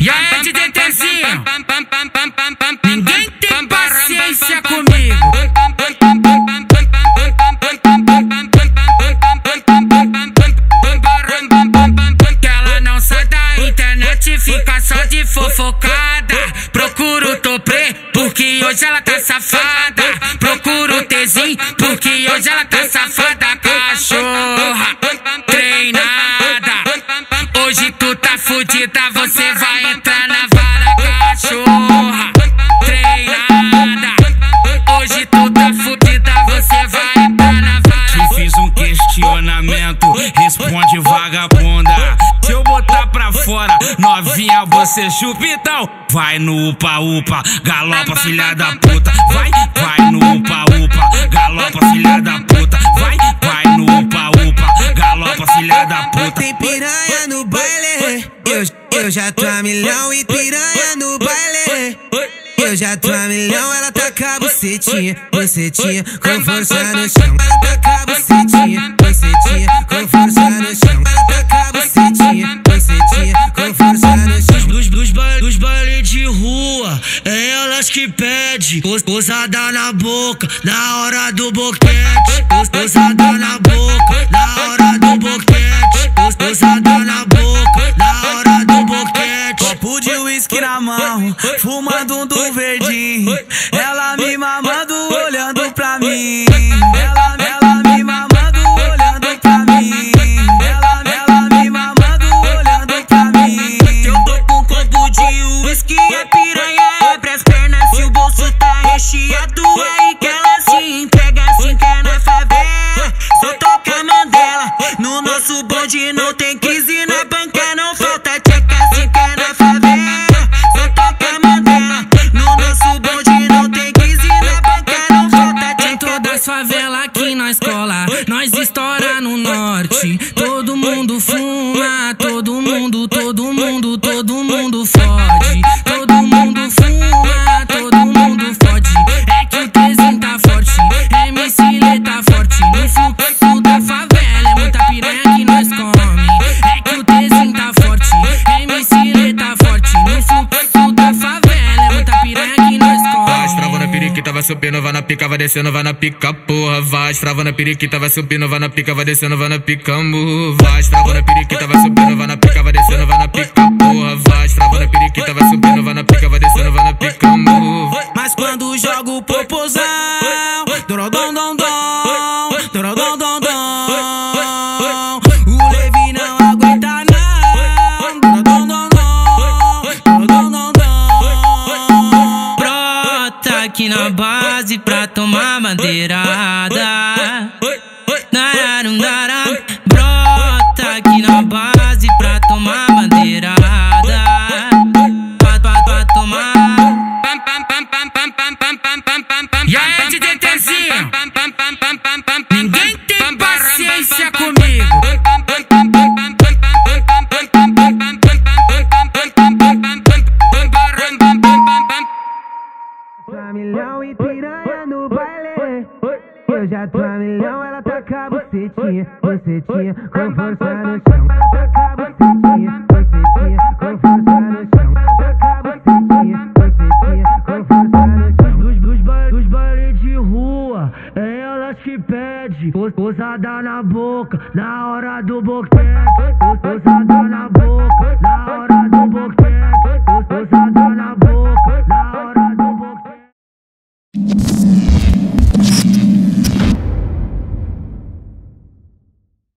E aí, DJ Tezinho, ninguém tem paciência comigo. Que ela não sai da internet, fica só de fofocada. Procuro o Topré, porque hoje ela tá safada. Procuro o Tezinho, porque hoje ela tá safada. Cachorra treinada, hoje tu tá fudida, você vai entrar na vara. Cachorra treinada, hoje tu tá fudida, você vai entrar na vara. Te fiz um questionamento, responde vagabunda. Se eu botar pra fora, novinha, você chupitão. Vai no upa-upa, galopa filha da puta. Vai no upa-upa, galopa filha da puta. Vai no upa-upa, galopa filha da puta. Tem piranha no baile, eu já tô a milhão. E piranha no baile, eu já tô a milhão. Ela taca a bucetinha, bucetinha, com força no chão. Ela taca a bucetinha, bucetinha, com força no chão. Ela taca a bucetinha, bucetinha, com força no chão. Dos baile de rua, é elas que pedem. Ousada na boca, na hora do boquete. Ousada na boca, na hora do boquete. Ousada na boca, na hora do boquete. Copo de uísque na mão, fumando um do verdinho. Ela me mamando, olhando pra mim. Ela me mamando, olhando pra mim. Ela me mamando, olhando pra mim. Eu tô com copo de uísque e a piranha abre as pernas. Se o bolso tá recheado, aí que ela se entrega, se quer na favela. Só toca Mandela, no nosso bonde não tem crise, na banca não falta tcheca, se quer na favela. Só toca Mandela, no nosso bonde não tem crise, na banca não falta tcheca. Em toda a favela que nós cola, nós estoura no norte. Todo mundo fuma, todo mundo fode. Todo mundo fuma, todo mundo fode. É que o Tezinho tá forte, MC Lê tá forte. No fundo da favela é muita piranha que nós come. É que o Tezinho tá forte, MC Lê tá forte. No fundo da favela é muita piranha que nós come. Vai estravando a periquita, vai subindo, vai na pica, vai descendo, vai na pica, porra. Vai estravando a periquita, vai subindo, vai na pica, vai descendo, vai na pica, amor. Vai estravando a periquita, vai subindo, vai na pica, vai descendo, vai na pica, porra. Vai estravando a periquita, vai subindo, vai na pica, vai descendo, vai na pica, amor. Mas quando joga o popozão, dorodom dom dom, dorodom dom dom, o Levi não aguenta não. Dorodom dom dom, dorodom dom dom. Brota aqui na base pra tomar madeirada. Nararum daram. Brota aqui na base pra tomar madeirada. Pra tomar. E aí, DJ Tezinho, ninguém tem paciência comigo. Pra milhão e piranha no baile, eu já tô a milhão. Ela taca a bucetinha, bucetinha, com força no chão.